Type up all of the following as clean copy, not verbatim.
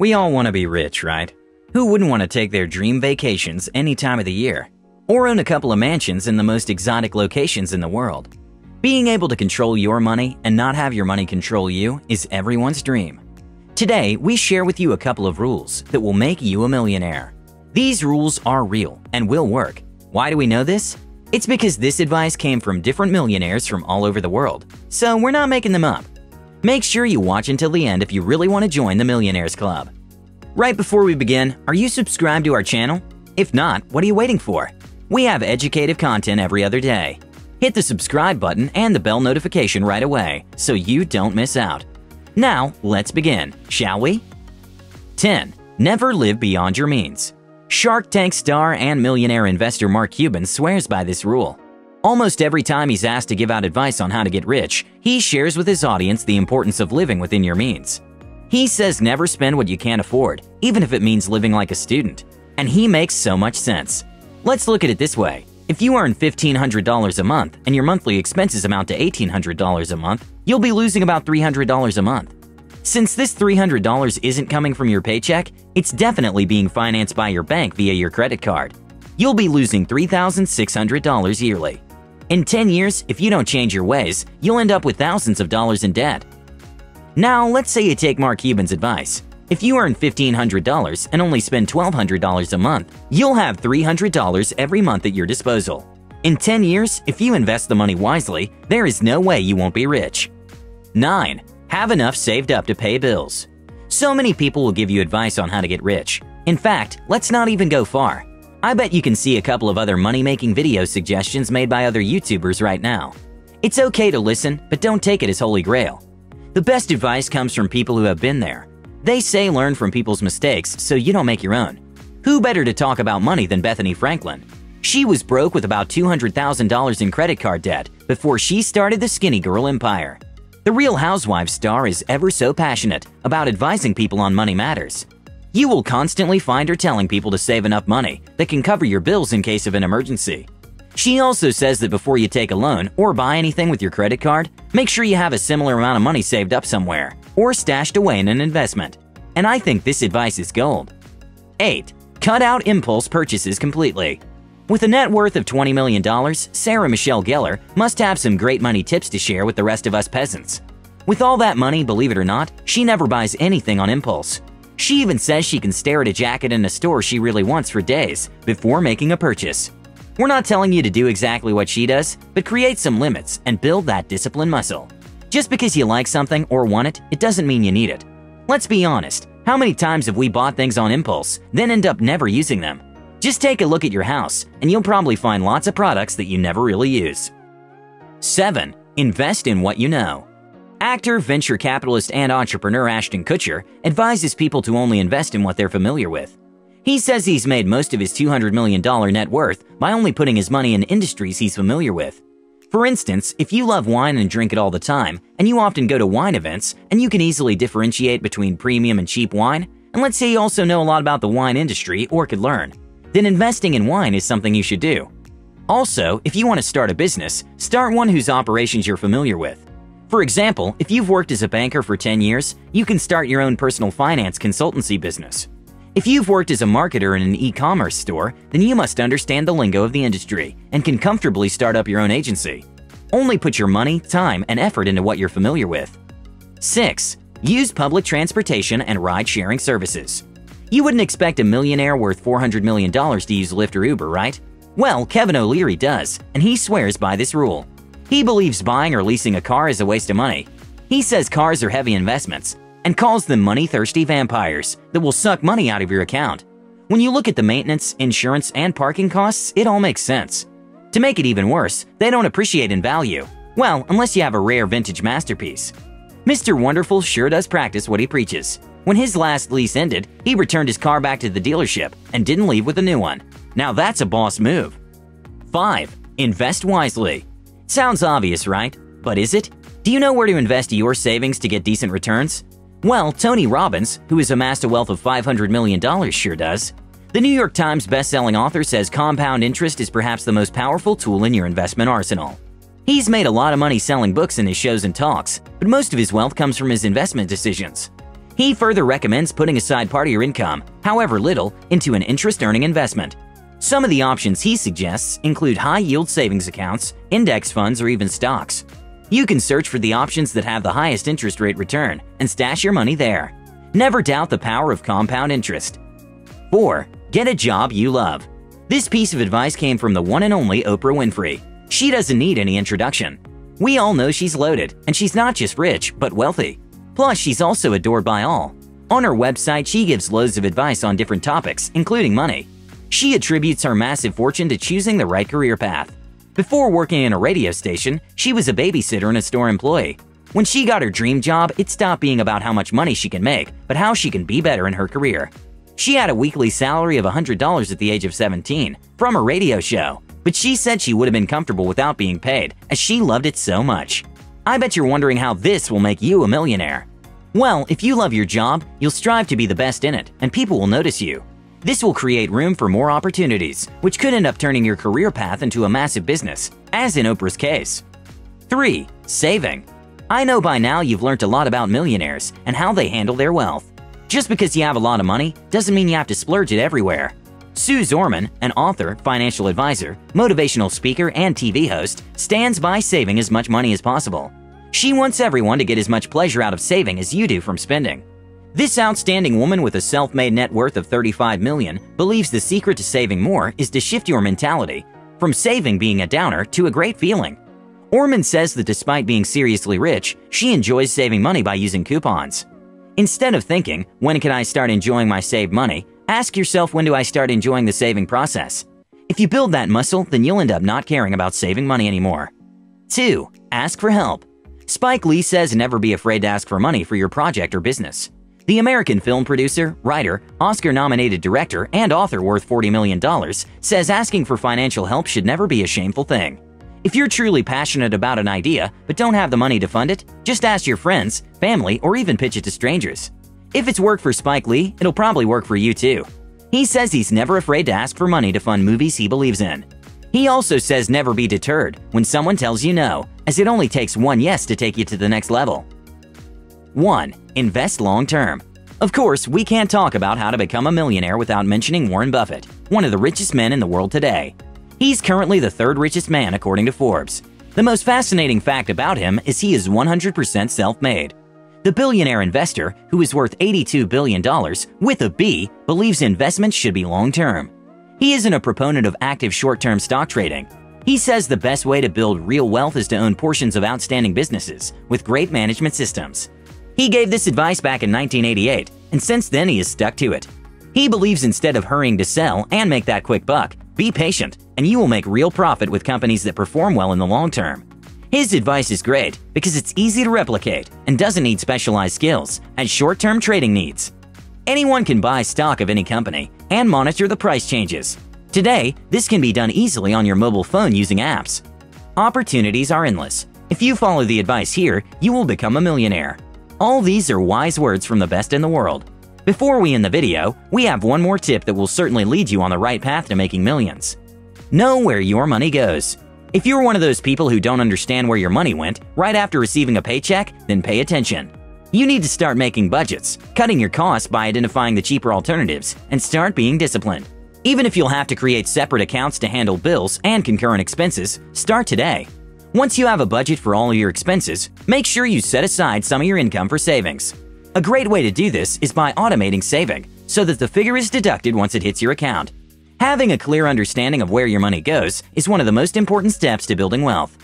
We all want to be rich, right? Who wouldn't want to take their dream vacations any time of the year? Or own a couple of mansions in the most exotic locations in the world? Being able to control your money and not have your money control you is everyone's dream. Today, we share with you a couple of rules that will make you a millionaire. These rules are real and will work. Why do we know this? It's because this advice came from different millionaires from all over the world, so we're not making them up. Make sure you watch until the end if you really want to join the Millionaires Club. Right before we begin, are you subscribed to our channel? If not, what are you waiting for? We have educative content every other day. Hit the subscribe button and the bell notification right away so you don't miss out. Now, let's begin, shall we? 10. Never live beyond your means. Shark Tank star and millionaire investor Mark Cuban swears by this rule. Almost every time he's asked to give out advice on how to get rich, he shares with his audience the importance of living within your means. He says never spend what you can't afford, even if it means living like a student. And he makes so much sense. Let's look at it this way. If you earn $1,500 a month and your monthly expenses amount to $1,800 a month, you'll be losing about $300 a month. Since this $300 isn't coming from your paycheck, it's definitely being financed by your bank via your credit card. You'll be losing $3,600 yearly. In 10 years, if you don't change your ways, you'll end up with thousands of dollars in debt. Now, let's say you take Mark Cuban's advice. If you earn $1,500 and only spend $1,200 a month, you'll have $300 every month at your disposal. In 10 years, if you invest the money wisely, there is no way you won't be rich. 9. Have enough saved up to pay bills. So many people will give you advice on how to get rich. In fact, let's not even go far. I bet you can see a couple of other money-making video suggestions made by other YouTubers right now. It's okay to listen, but don't take it as holy grail. The best advice comes from people who have been there. They say learn from people's mistakes so you don't make your own. Who better to talk about money than Bethany Franklin? She was broke with about $200,000 in credit card debt before she started the Skinny Girl empire. The Real Housewives star is ever so passionate about advising people on money matters. You will constantly find her telling people to save enough money that can cover your bills in case of an emergency. She also says that before you take a loan or buy anything with your credit card, make sure you have a similar amount of money saved up somewhere or stashed away in an investment. And I think this advice is gold. 8. Cut out impulse purchases completely. With a net worth of $20 million, Sarah Michelle Geller must have some great money tips to share with the rest of us peasants. With all that money, believe it or not, she never buys anything on impulse. She even says she can stare at a jacket in a store she really wants for days before making a purchase. We're not telling you to do exactly what she does, but create some limits and build that discipline muscle. Just because you like something or want it, it doesn't mean you need it. Let's be honest, how many times have we bought things on impulse, then end up never using them? Just take a look at your house, and you'll probably find lots of products that you never really use. 7. Invest in what you know. Actor, venture capitalist, and entrepreneur Ashton Kutcher advises people to only invest in what they're familiar with. He says he's made most of his $200 million net worth by only putting his money in industries he's familiar with. For instance, if you love wine and drink it all the time, and you often go to wine events, and you can easily differentiate between premium and cheap wine, and let's say you also know a lot about the wine industry or could learn, then investing in wine is something you should do. Also, if you want to start a business, start one whose operations you're familiar with. For example, if you've worked as a banker for 10 years, you can start your own personal finance consultancy business. If you've worked as a marketer in an e-commerce store, then you must understand the lingo of the industry and can comfortably start up your own agency. Only put your money, time, and effort into what you're familiar with. 6. Use public transportation and ride-sharing services. You wouldn't expect a millionaire worth $400 million to use Lyft or Uber, right? Well, Kevin O'Leary does, and he swears by this rule. He believes buying or leasing a car is a waste of money. He says cars are heavy investments and calls them money-thirsty vampires that will suck money out of your account. When you look at the maintenance, insurance, and parking costs, it all makes sense. To make it even worse, they don't appreciate in value. Well, unless you have a rare vintage masterpiece. Mr. Wonderful sure does practice what he preaches. When his last lease ended, he returned his car back to the dealership and didn't leave with a new one. Now that's a boss move. 5. Invest wisely. Sounds obvious, right? But is it? Do you know where to invest your savings to get decent returns? Well, Tony Robbins, who has amassed a wealth of $500 million, sure does. The New York Times bestselling author says compound interest is perhaps the most powerful tool in your investment arsenal. He's made a lot of money selling books in his shows and talks, but most of his wealth comes from his investment decisions. He further recommends putting aside part of your income, however little, into an interest-earning investment. Some of the options he suggests include high-yield savings accounts, index funds, or even stocks. You can search for the options that have the highest interest rate return and stash your money there. Never doubt the power of compound interest. 4. Get a job you love. This piece of advice came from the one and only Oprah Winfrey. She doesn't need any introduction. We all know she's loaded, and she's not just rich, but wealthy. Plus, she's also adored by all. On her website, she gives loads of advice on different topics, including money. She attributes her massive fortune to choosing the right career path. Before working in a radio station, she was a babysitter and a store employee. When she got her dream job, it stopped being about how much money she can make, but how she can be better in her career. She had a weekly salary of $100 at the age of 17 from a radio show, but she said she would have been comfortable without being paid as she loved it so much. I bet you're wondering how this will make you a millionaire. Well, if you love your job, you'll strive to be the best in it, and people will notice you. This will create room for more opportunities, which could end up turning your career path into a massive business, as in Oprah's case. 3. Saving. I know by now you've learned a lot about millionaires and how they handle their wealth. Just because you have a lot of money doesn't mean you have to splurge it everywhere. Sue Zorman, an author, financial advisor, motivational speaker, and TV host, stands by saving as much money as possible. She wants everyone to get as much pleasure out of saving as you do from spending. This outstanding woman with a self-made net worth of $35 million believes the secret to saving more is to shift your mentality from saving being a downer to a great feeling. Orman says that despite being seriously rich, she enjoys saving money by using coupons. Instead of thinking, when can I start enjoying my saved money, ask yourself, when do I start enjoying the saving process? If you build that muscle, then you'll end up not caring about saving money anymore. 2. Ask for help. Spike Lee says never be afraid to ask for money for your project or business. The American film producer, writer, Oscar-nominated director, and author worth $40 million says asking for financial help should never be a shameful thing. If you're truly passionate about an idea but don't have the money to fund it, just ask your friends, family, or even pitch it to strangers. If it's worked for Spike Lee, it'll probably work for you too. He says he's never afraid to ask for money to fund movies he believes in. He also says never be deterred when someone tells you no, as it only takes one yes to take you to the next level. 1. Invest long-term. Of course, we can't talk about how to become a millionaire without mentioning Warren Buffett, one of the richest men in the world today. He's currently the third richest man according to Forbes. The most fascinating fact about him is he is 100% self-made. The billionaire investor, who is worth $82 billion with a B, believes investments should be long-term. He isn't a proponent of active short-term stock trading. He says the best way to build real wealth is to own portions of outstanding businesses with great management systems. He gave this advice back in 1988, and since then he has stuck to it. He believes instead of hurrying to sell and make that quick buck, be patient, and you will make real profit with companies that perform well in the long term. His advice is great because it's easy to replicate and doesn't need specialized skills as short-term trading needs. Anyone can buy stock of any company and monitor the price changes. Today, this can be done easily on your mobile phone using apps. Opportunities are endless. If you follow the advice here, you will become a millionaire. All these are wise words from the best in the world. Before we end the video, we have one more tip that will certainly lead you on the right path to making millions. Know where your money goes. If you're one of those people who don't understand where your money went right after receiving a paycheck, then pay attention. You need to start making budgets, cutting your costs by identifying the cheaper alternatives, and start being disciplined. Even if you'll have to create separate accounts to handle bills and concurrent expenses, start today. Once you have a budget for all of your expenses, make sure you set aside some of your income for savings. A great way to do this is by automating saving so that the figure is deducted once it hits your account. Having a clear understanding of where your money goes is one of the most important steps to building wealth.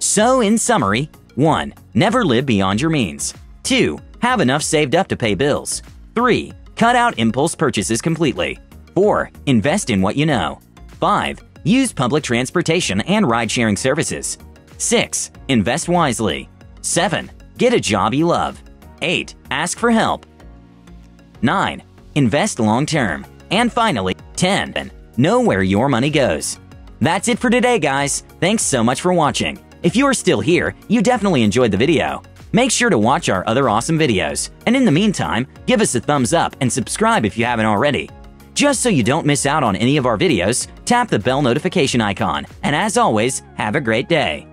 So in summary, 1. Never live beyond your means. 2. Have enough saved up to pay bills. 3. Cut out impulse purchases completely. 4. Invest in what you know. 5. Use public transportation and ride-sharing services. 6. Invest wisely. 7. Get a job you love. 8. Ask for help. 9. Invest long-term. And finally, 10. Know where your money goes. That's it for today, guys. Thanks so much for watching. If you're still here, you definitely enjoyed the video. Make sure to watch our other awesome videos. And in the meantime, give us a thumbs up and subscribe if you haven't already. Just so you don't miss out on any of our videos, tap the bell notification icon. And as always, have a great day.